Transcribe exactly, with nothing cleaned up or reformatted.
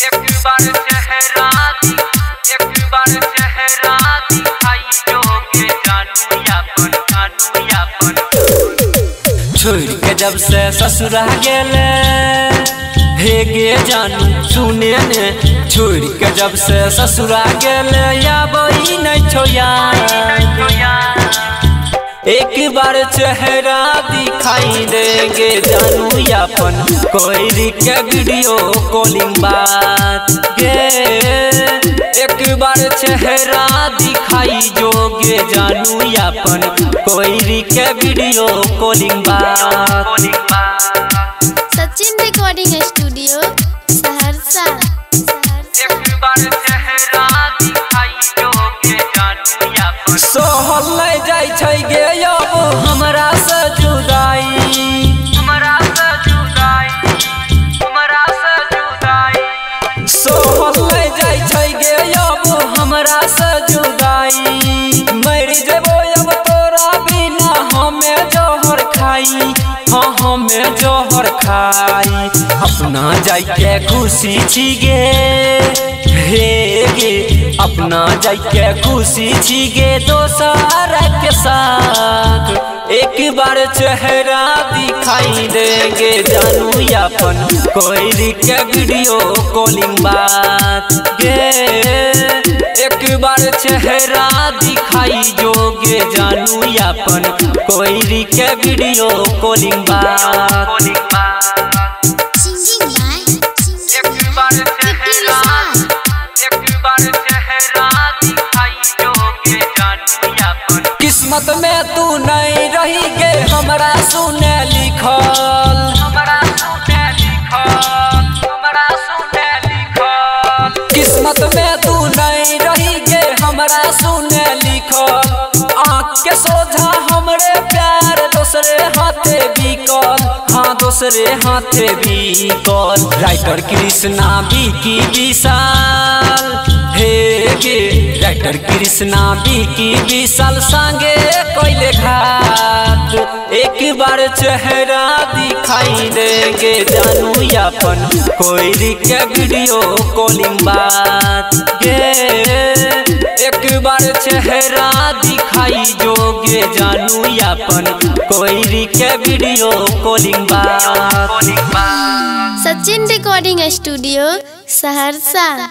छोड़ के जब से ससुरा गेले भेगे जानू सुने ने, छोड़ के जब से ससुरा गेले याबई नहीं छोया। एक बार चेहरा दिखाई देंगे जानू यापन, कोई रिके वीडियो कॉलिंग बात गे। एक बार चेहरा दिखाई जोगे जानू यापन, कोई रिके वीडियो कॉलिंग बात। Sachin recording studio Saharsa. एक बार चेहरा दिखाई जोगे जानू यापन, सोहल ले जाय छै गे अब हमरा से जुदाई। हमरा से जुदाई, हमरा से जुदाई, सोहल ले जाय छै गे अब हमरा से जुदाई। मर जेबो अब तोरा बिना हमें जहर खाई, हां हमें जहर खाई। अपना जाके खुशी छी गे भेगे, अपना जाके खुशी छी गे दोसर के साथ। एक बार चेहरा दिखाई देंगे जानू यापन, कोई रिके वीडियो कॉलिंग बात गे। एक बार चेहरा दिखाई जोगे जानू यापन, कोई रिके वीडियो कॉलिंग बात। किस्मत में तू नहीं रही गे हमरा सुने लिखल, हमरा सुने लिखल, हमरा सुने लिखल। किस्मत में तू नहीं रही गे हमरा सुने लिखल, आँख के सोझा हमरे प्यार दूसरे हाथे बिकल। हाँ दूसरे हाथे बिकल। राइटर कृष्णा भी की विशाल हेगे, राइटर कृष्णा भी की विशाल संगे कोइले घाट। एक बार चेहरा दिखाई देंगे जानू यापन, कोई रिके वीडियो कॉलिंग बात गे। एक बार चेहरा दिखाई जोगे जानू यापन, कोई रिके वीडियो कॉलिंग बात। Sachin recording studio Saharsa.